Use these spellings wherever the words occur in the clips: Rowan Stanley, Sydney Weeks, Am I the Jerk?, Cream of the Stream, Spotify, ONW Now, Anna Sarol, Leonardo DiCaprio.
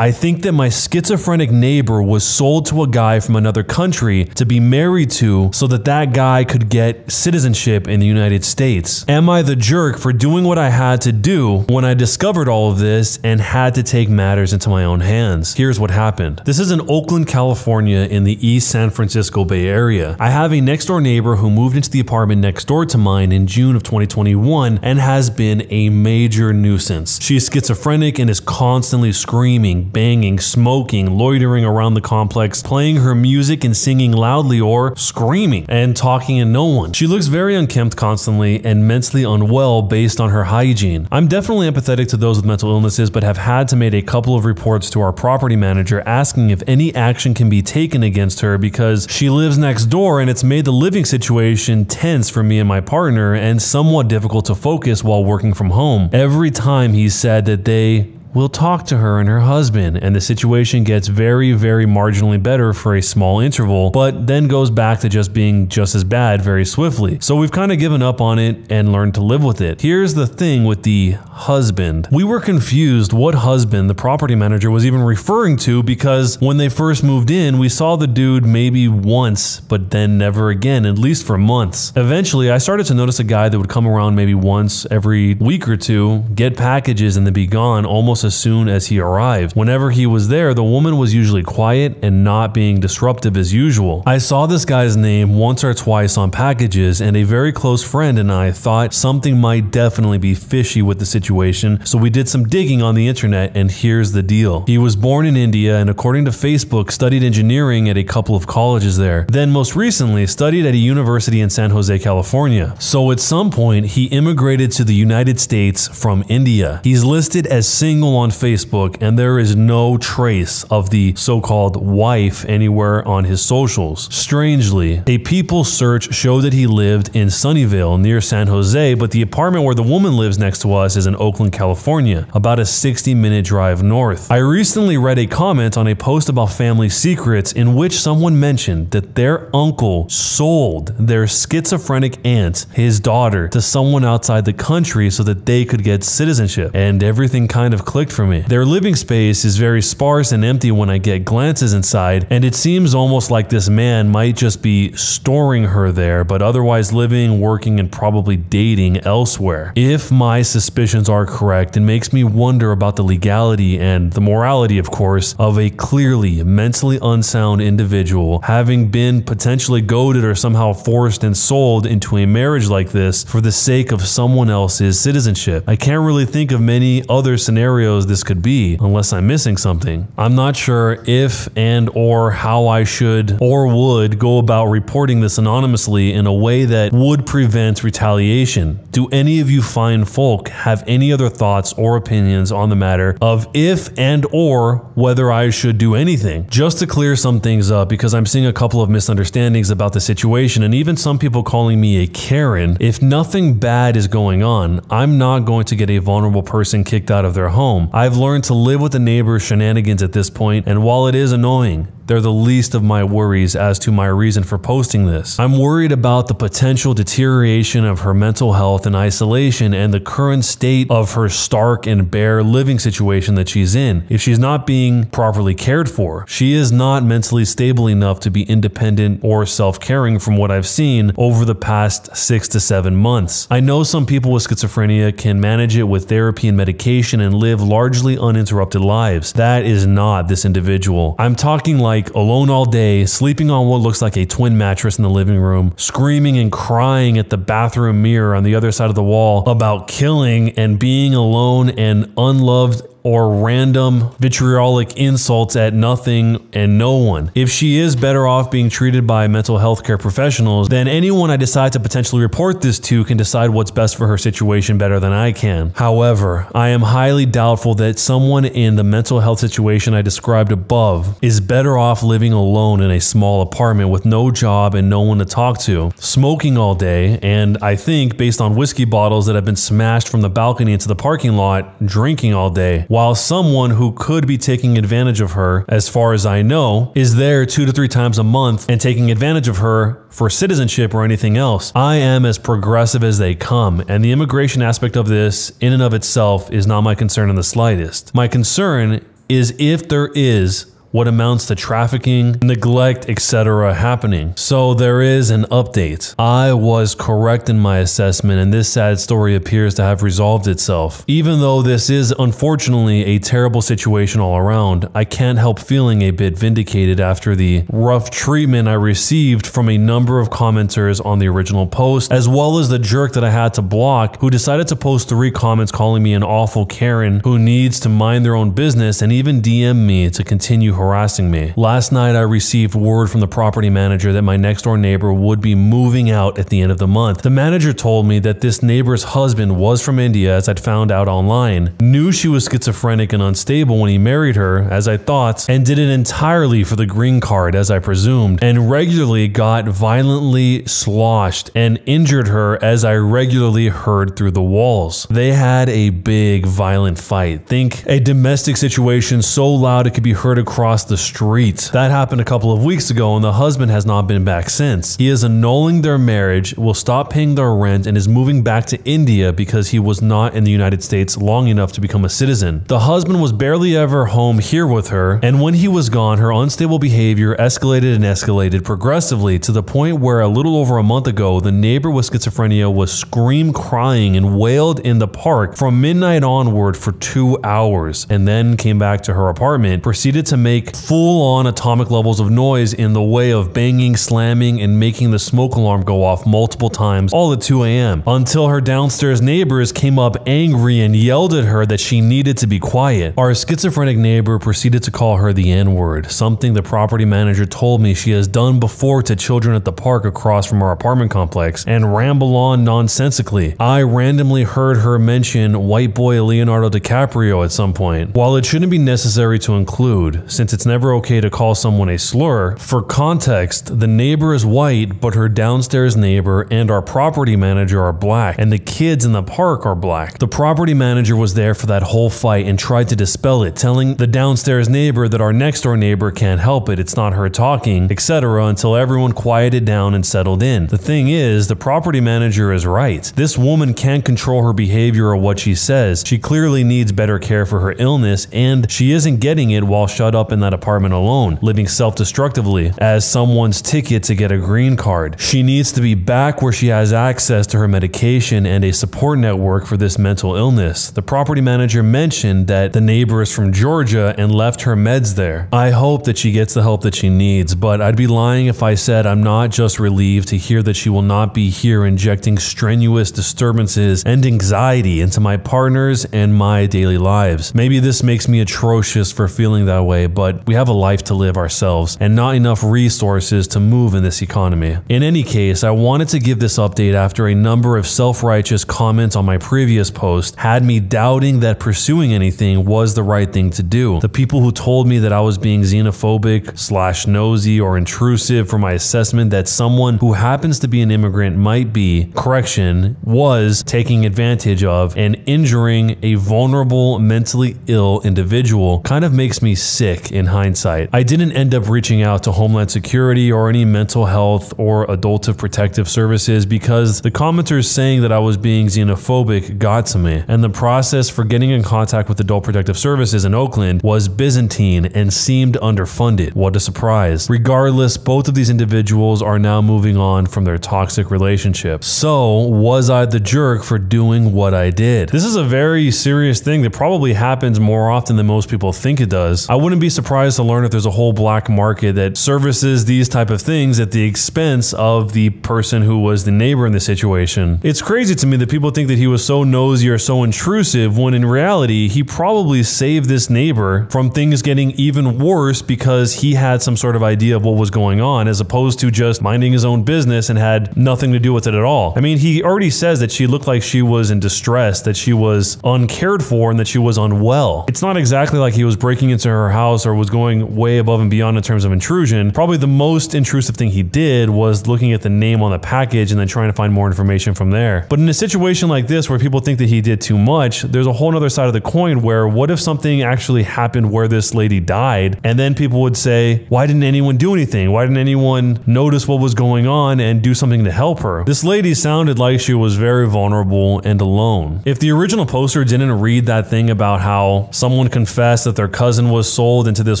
I think that my schizophrenic neighbor was sold to a guy from another country to be married to so that that guy could get citizenship in the United States. Am I the jerk for doing what I had to do when I discovered all of this and had to take matters into my own hands? Here's what happened. This is in Oakland, California in the East San Francisco Bay Area. I have a next door neighbor who moved into the apartment next door to mine in June of 2021 and has been a major nuisance. She is schizophrenic and is constantly screaming, banging, smoking, loitering around the complex, playing her music and singing loudly or screaming and talking at no one. She looks very unkempt constantly and mentally unwell based on her hygiene. I'm definitely empathetic to those with mental illnesses, but have had to make a couple of reports to our property manager asking if any action can be taken against her because she lives next door and it's made the living situation tense for me and my partner and somewhat difficult to focus while working from home. Every time he said that they will talk to her and her husband, and the situation gets very, very marginally better for a small interval, but then goes back to just being just as bad very swiftly. So we've kind of given up on it and learned to live with it. Here's the thing with the husband. We were confused what husband the property manager was even referring to because when they first moved in, we saw the dude maybe once, but then never again, at least for months. Eventually, I started to notice a guy that would come around maybe once every week or two, get packages, and then be gone almost as soon as he arrived. Whenever he was there, the woman was usually quiet and not being disruptive as usual. I saw this guy's name once or twice on packages, and a very close friend and I thought something might definitely be fishy with the situation, so we did some digging on the internet, and here's the deal. He was born in India and according to Facebook, studied engineering at a couple of colleges there. Then most recently, studied at a university in San Jose, California. So at some point, he immigrated to the United States from India. He's listed as single on Facebook, and there is no trace of the so-called wife anywhere on his socials. Strangely, a people search showed that he lived in Sunnyvale near San Jose, but the apartment where the woman lives next to us is in Oakland, California, about a 60-minute drive north. I recently read a comment on a post about family secrets in which someone mentioned that their uncle sold their schizophrenic aunt, his daughter, to someone outside the country so that they could get citizenship, and everything kind of clicked for me. Their living space is very sparse and empty when I get glances inside, and it seems almost like this man might just be storing her there, but otherwise living, working, and probably dating elsewhere. If my suspicions are correct, it makes me wonder about the legality and the morality, of course, of a clearly mentally unsound individual having been potentially goaded or somehow forced and sold into a marriage like this for the sake of someone else's citizenship. I can't really think of many other scenarios this could be, unless I'm missing something. I'm not sure if and or how I should or would go about reporting this anonymously in a way that would prevent retaliation. Do any of you fine folk have any other thoughts or opinions on the matter of if and or whether I should do anything? Just to clear some things up, because I'm seeing a couple of misunderstandings about the situation and even some people calling me a Karen, if nothing bad is going on, I'm not going to get a vulnerable person kicked out of their home. I've learned to live with the neighbor's shenanigans at this point, and while it is annoying, they're the least of my worries as to my reason for posting this. I'm worried about the potential deterioration of her mental health in isolation and the current state of her stark and bare living situation that she's in. If she's not being properly cared for, she is not mentally stable enough to be independent or self-caring from what I've seen over the past 6 to 7 months. I know some people with schizophrenia can manage it with therapy and medication and live largely uninterrupted lives. That is not this individual. I'm talking like alone all day, sleeping on what looks like a twin mattress in the living room, screaming and crying at the bathroom mirror on the other side of the wall about killing and being alone and unloved, or random vitriolic insults at nothing and no one. If she is better off being treated by mental health care professionals, then anyone I decide to potentially report this to can decide what's best for her situation better than I can. However, I am highly doubtful that someone in the mental health situation I described above is better off living alone in a small apartment with no job and no one to talk to, smoking all day, and I think, based on whiskey bottles that have been smashed from the balcony into the parking lot, drinking all day, while someone who could be taking advantage of her, as far as I know, is there 2 to 3 times a month and taking advantage of her for citizenship or anything else. I am as progressive as they come, and the immigration aspect of this in and of itself is not my concern in the slightest. My concern is if there is what amounts to trafficking, neglect, etc. happening. So there is an update. I was correct in my assessment, and this sad story appears to have resolved itself. Even though this is unfortunately a terrible situation all around, I can't help feeling a bit vindicated after the rough treatment I received from a number of commenters on the original post, as well as the jerk that I had to block who decided to post 3 comments calling me an awful Karen who needs to mind their own business and even DM me to continue her harassing me. Last night I received word from the property manager that my next door neighbor would be moving out at the end of the month. The manager told me that this neighbor's husband was from India, as I'd found out online, knew she was schizophrenic and unstable when he married her, as I thought, and did it entirely for the green card, as I presumed, and regularly got violently sloshed and injured her, as I regularly heard through the walls. They had a big violent fight. Think a domestic situation so loud it could be heard across the street. That happened a couple of weeks ago, and the husband has not been back since. He is annulling their marriage, will stop paying their rent, and is moving back to India because he was not in the United States long enough to become a citizen. The husband was barely ever home here with her, and when he was gone, her unstable behavior escalated and escalated progressively to the point where a little over a month ago, the neighbor with schizophrenia was crying and wailed in the park from midnight onward for 2 hours, and then came back to her apartment, proceeded to make full-on atomic levels of noise in the way of banging, slamming, and making the smoke alarm go off multiple times, all at 2 a.m. until her downstairs neighbors came up angry and yelled at her that she needed to be quiet. Our schizophrenic neighbor proceeded to call her the N-word, something the property manager told me she has done before to children at the park across from our apartment complex, and ramble on nonsensically. I randomly heard her mention white boy Leonardo DiCaprio at some point. While it shouldn't be necessary to include, since it's never okay to call someone a slur, for context, the neighbor is white, but her downstairs neighbor and our property manager are black, and the kids in the park are black. The property manager was there for that whole fight and tried to dispel it, telling the downstairs neighbor that our next door neighbor can't help it, it's not her talking, etc., until everyone quieted down and settled in. The thing is, the property manager is right. This woman can't control her behavior or what she says. She clearly needs better care for her illness, and she isn't getting it while shut up in that apartment alone, living self-destructively as someone's ticket to get a green card. She needs to be back where she has access to her medication and a support network for this mental illness. The property manager mentioned that the neighbor is from Georgia and left her meds there. I hope that she gets the help that she needs, but I'd be lying if I said I'm not just relieved to hear that she will not be here injecting strenuous disturbances and anxiety into my partner's and my daily lives. Maybe this makes me atrocious for feeling that way, but we have a life to live ourselves and not enough resources to move in this economy. In any case, I wanted to give this update after a number of self-righteous comments on my previous post had me doubting that pursuing anything was the right thing to do. The people who told me that I was being xenophobic / nosy or intrusive for my assessment that someone who happens to be an immigrant might be, correction, was taking advantage of and injuring a vulnerable, mentally ill individual kind of makes me sick in hindsight. I didn't end up reaching out to Homeland Security or any mental health or adult protective services because the commenters saying that I was being xenophobic got to me, and the process for getting in contact with adult protective services in Oakland was Byzantine and seemed underfunded. What a surprise. Regardless, both of these individuals are now moving on from their toxic relationship. So, was I the jerk for doing what I did? This is a very serious thing that probably happens more often than most people think it does. I wouldn't be surprised to learn if there's a whole black market that services these type of things at the expense of the person who was the neighbor in the situation. It's crazy to me that people think that he was so nosy or so intrusive when in reality he probably saved this neighbor from things getting even worse because he had some sort of idea of what was going on as opposed to just minding his own business and had nothing to do with it at all. I mean, he already says that she looked like she was in distress, that she was uncared for, and that she was unwell. It's not exactly like he was breaking into her house or or was going way above and beyond in terms of intrusion. Probably the most intrusive thing he did was looking at the name on the package and then trying to find more information from there. But in a situation like this where people think that he did too much, there's a whole other side of the coin where what if something actually happened where this lady died, and then people would say, why didn't anyone do anything? Why didn't anyone notice what was going on and do something to help her? This lady sounded like she was very vulnerable and alone. If the original poster didn't read that thing about how someone confessed that their cousin was sold into this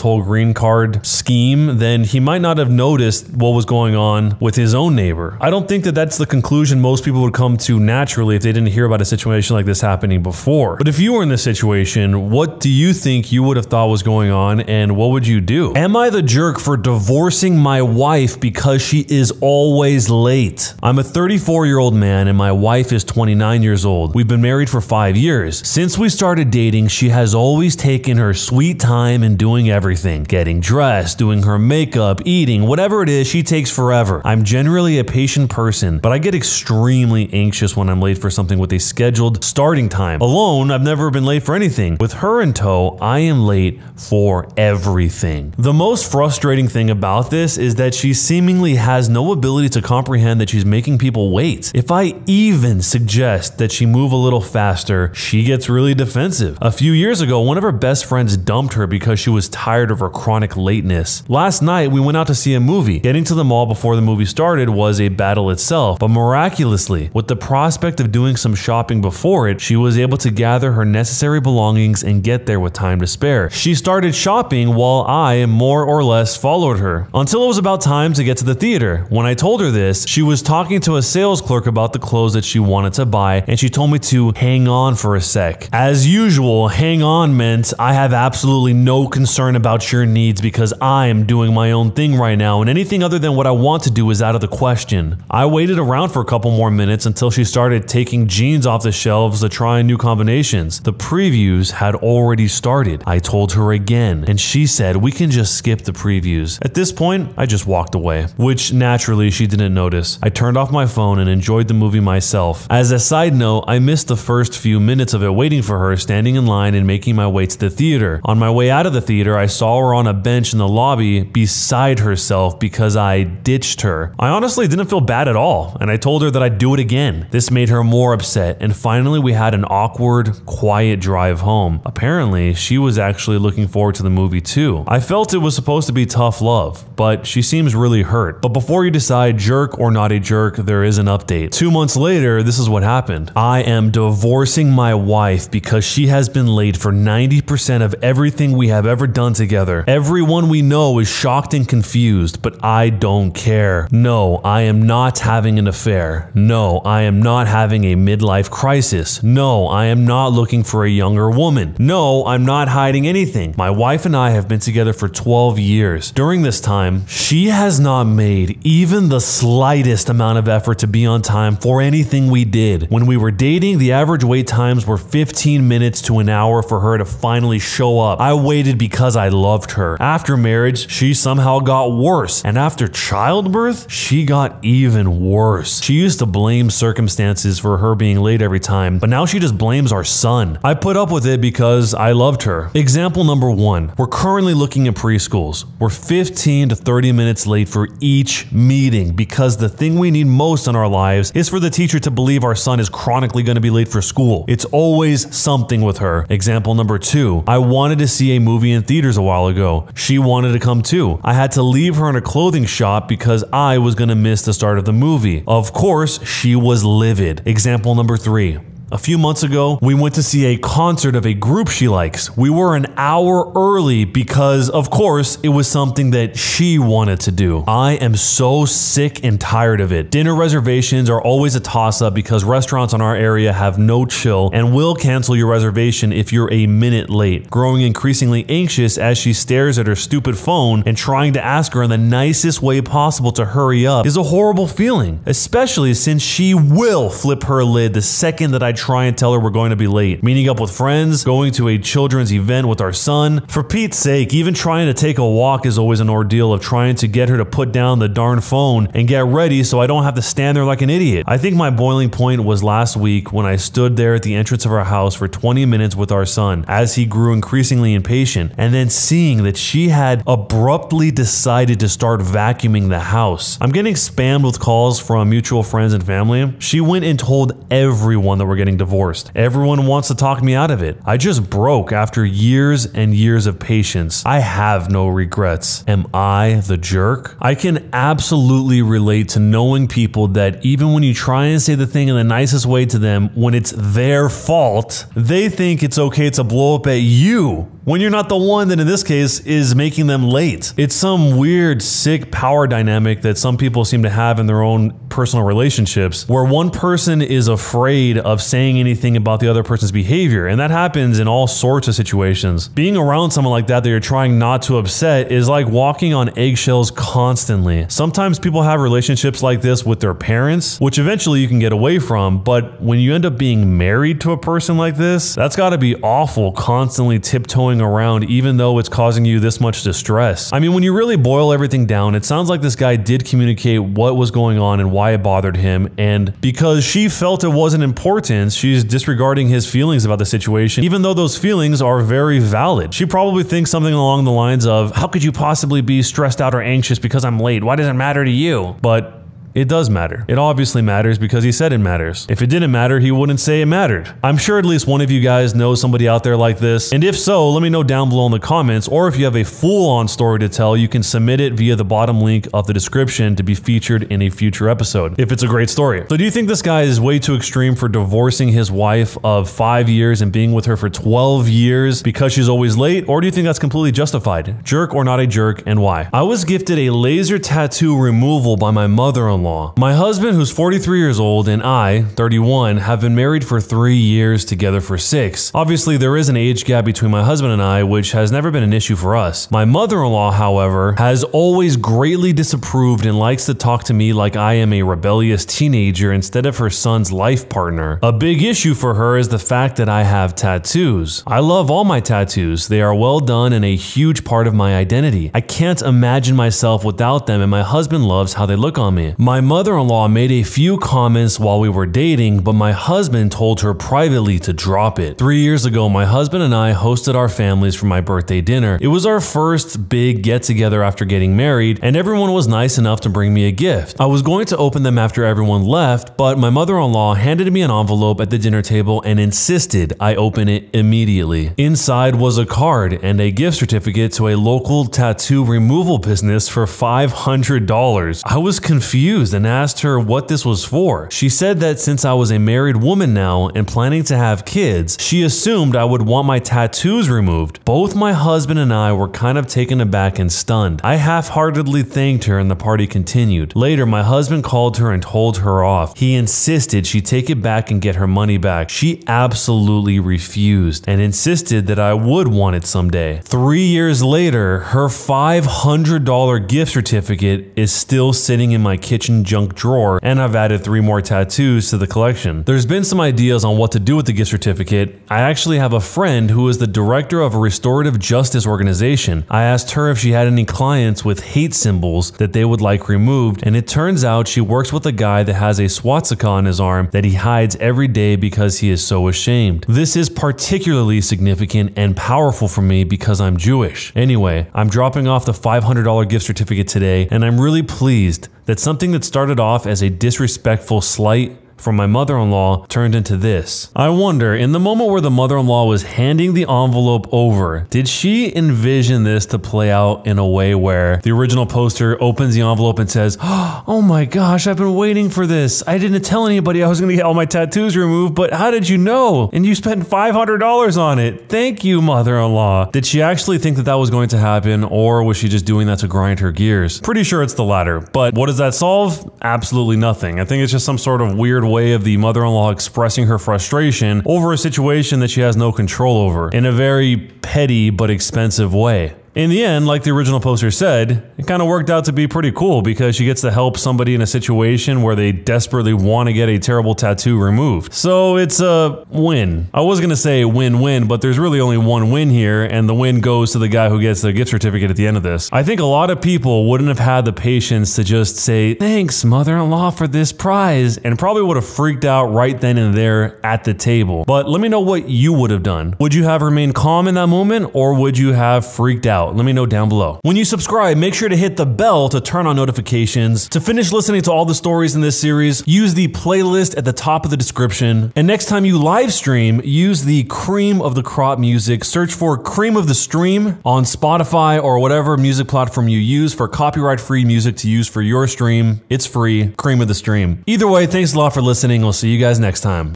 whole green card scheme, then he might not have noticed what was going on with his own neighbor. I don't think that that's the conclusion most people would come to naturally if they didn't hear about a situation like this happening before. But if you were in this situation, what do you think you would have thought was going on, and what would you do? Am I the jerk for divorcing my wife because she is always late? I'm a 34-year-old man and my wife is 29 years old. We've been married for 5 years. Since we started dating, she has always taken her sweet time in doing everything. Getting dressed, doing her makeup, eating, whatever it is, she takes forever. I'm generally a patient person, but I get extremely anxious when I'm late for something with a scheduled starting time. Alone, I've never been late for anything. With her in tow, I am late for everything. The most frustrating thing about this is that she seemingly has no ability to comprehend that she's making people wait. If I even suggest that she move a little faster, she gets really defensive. A few years ago, one of her best friends dumped her because she was tired of her chronic lateness. Last night, we went out to see a movie. Getting to the mall before the movie started was a battle itself, but miraculously, with the prospect of doing some shopping before it, she was able to gather her necessary belongings and get there with time to spare. She started shopping while I more or less followed her, until it was about time to get to the theater. When I told her this, she was talking to a sales clerk about the clothes that she wanted to buy, and she told me to hang on for a sec. As usual, hang on meant I have absolutely no concern about your needs because I am doing my own thing right now, and anything other than what I want to do is out of the question. I waited around for a couple more minutes until she started taking jeans off the shelves to try new combinations. The previews had already started. I told her again, and she said we can just skip the previews. At this point, I just walked away, which naturally she didn't notice. I turned off my phone and enjoyed the movie myself. As a side note, I missed the first few minutes of it waiting for her, standing in line and making my way to the theater. On my way out of the theater, I saw her on a bench in the lobby beside herself because I ditched her. I honestly didn't feel bad at all, and I told her that I'd do it again. This made her more upset, and finally we had an awkward, quiet drive home. Apparently, she was actually looking forward to the movie too. I felt it was supposed to be tough love, but she seems really hurt. But before you decide jerk or not a jerk, there is an update. 2 months later, this is what happened. I am divorcing my wife because she has been late for 90% of everything we have ever done together. Everyone we know is shocked and confused, but I don't care. No, I am not having an affair. No, I am not having a midlife crisis. No, I am not looking for a younger woman. No, I'm not hiding anything. My wife and I have been together for 12 years. During this time, she has not made even the slightest amount of effort to be on time for anything we did. When we were dating, the average wait times were 15 minutes to an hour for her to finally show up. I waited because I loved her. After marriage, she somehow got worse, and after childbirth, she got even worse. She used to blame circumstances for her being late every time, but now she just blames our son. I put up with it because I loved her. Example number one, we're currently looking at preschools. We're 15 to 30 minutes late for each meeting because the thing we need most in our lives is for the teacher to believe our son is chronically going to be late for school. It's always something with her. Example number two, I wanted to see a movie in theaters a while ago. She wanted to come too. I had to leave her in a clothing shop because I was going to miss the start of the movie. Of course, she was livid. Example number three, a few months ago, we went to see a concert of a group she likes. We were an hour early because, of course, it was something that she wanted to do. I am so sick and tired of it. Dinner reservations are always a toss-up because restaurants in our area have no chill and will cancel your reservation if you're a minute late. Growing increasingly anxious as she stares at her stupid phone and trying to ask her in the nicest way possible to hurry up is a horrible feeling, especially since she will flip her lid the second that I try and tell her we're going to be late, meeting up with friends, going to a children's event with our son. For Pete's sake, even trying to take a walk is always an ordeal of trying to get her to put down the darn phone and get ready so I don't have to stand there like an idiot. I think my boiling point was last week when I stood there at the entrance of our house for 20 minutes with our son as he grew increasingly impatient, and then seeing that she had abruptly decided to start vacuuming the house. I'm getting spammed with calls from mutual friends and family. She went and told everyone that we're getting divorced. Everyone wants to talk me out of it. I just broke after years and years of patience. I have no regrets. Am I the jerk? I can absolutely relate to knowing people that even when you try and say the thing in the nicest way to them, when it's their fault, they think it's okay to blow up at you when you're not the one that in this case is making them late. It's some weird, sick power dynamic that some people seem to have in their own personal relationships where one person is afraid of saying anything about the other person's behavior, and that happens in all sorts of situations. Being around someone like that you're trying not to upset is like walking on eggshells constantly. Sometimes people have relationships like this with their parents, which eventually you can get away from, but when you end up being married to a person like this, that's gotta be awful, constantly tiptoeing around even though it's causing you this much distress. I mean, when you really boil everything down, it sounds like this guy did communicate what was going on and why it bothered him, and because she felt it wasn't important, she's disregarding his feelings about the situation, even though those feelings are very valid. She probably thinks something along the lines of, how could you possibly be stressed out or anxious because I'm late? Why does it matter to you? But it does matter. It obviously matters because he said it matters. If it didn't matter, he wouldn't say it mattered. I'm sure at least one of you guys knows somebody out there like this, and if so, let me know down below in the comments, or if you have a full-on story to tell, you can submit it via the bottom link of the description to be featured in a future episode, if it's a great story. So do you think this guy is way too extreme for divorcing his wife of 5 years and being with her for 12 years because she's always late, or do you think that's completely justified? Jerk or not a jerk, and why? I was gifted a laser tattoo removal by my mother-in-law. My husband, who's 43 years old, and I, 31, have been married for 3 years, together for 6. Obviously, there is an age gap between my husband and I, which has never been an issue for us. My mother-in-law, however, has always greatly disapproved and likes to talk to me like I am a rebellious teenager instead of her son's life partner. A big issue for her is the fact that I have tattoos. I love all my tattoos. They are well done and a huge part of my identity. I can't imagine myself without them, and my husband loves how they look on me. My mother-in-law made a few comments while we were dating, but my husband told her privately to drop it. 3 years ago, my husband and I hosted our families for my birthday dinner. It was our first big get-together after getting married, and everyone was nice enough to bring me a gift. I was going to open them after everyone left, but my mother-in-law handed me an envelope at the dinner table and insisted I open it immediately. Inside was a card and a gift certificate to a local tattoo removal business for $500. I was confused and asked her what this was for. She said that since I was a married woman now and planning to have kids, she assumed I would want my tattoos removed. Both my husband and I were kind of taken aback and stunned. I half-heartedly thanked her and the party continued. Later, my husband called her and told her off. He insisted she take it back and get her money back. She absolutely refused and insisted that I would want it someday. 3 years later, her $500 gift certificate is still sitting in my kitchen junk drawer, and I've added 3 more tattoos to the collection. There's been some ideas on what to do with the gift certificate. I actually have a friend who is the director of a restorative justice organization. I asked her if she had any clients with hate symbols that they would like removed, and it turns out she works with a guy that has a swastika on his arm that he hides every day because he is so ashamed. This is particularly significant and powerful for me because I'm Jewish. Anyway, I'm dropping off the $500 gift certificate today, and I'm really pleased that something that started off as a disrespectful slight from my mother-in-law turned into this. I wonder, in the moment where the mother-in-law was handing the envelope over, did she envision this to play out in a way where the original poster opens the envelope and says, oh my gosh, I've been waiting for this. I didn't tell anybody I was gonna get all my tattoos removed, but how did you know? And you spent $500 on it. Thank you, mother-in-law. Did she actually think that that was going to happen, or was she just doing that to grind her gears? Pretty sure it's the latter, but what does that solve? Absolutely nothing. I think it's just some sort of weird way of the mother-in-law expressing her frustration over a situation that she has no control over in a very petty but expensive way. In the end, like the original poster said, it kind of worked out to be pretty cool because she gets to help somebody in a situation where they desperately want to get a terrible tattoo removed. So it's a win. I was going to say win-win, but there's really only one win here, and the win goes to the guy who gets the gift certificate at the end of this. I think a lot of people wouldn't have had the patience to just say, thanks mother-in-law for this prize, and probably would have freaked out right then and there at the table. But let me know what you would have done. Would you have remained calm in that moment, or would you have freaked out? Let me know down below. When you subscribe, make sure to hit the bell to turn on notifications. To finish listening to all the stories in this series, use the playlist at the top of the description. And next time you live stream, use the cream of the crop music. Search for cream of the stream on Spotify or whatever music platform you use for copyright-free music to use for your stream. It's free, cream of the stream. Either way, thanks a lot for listening. We'll see you guys next time.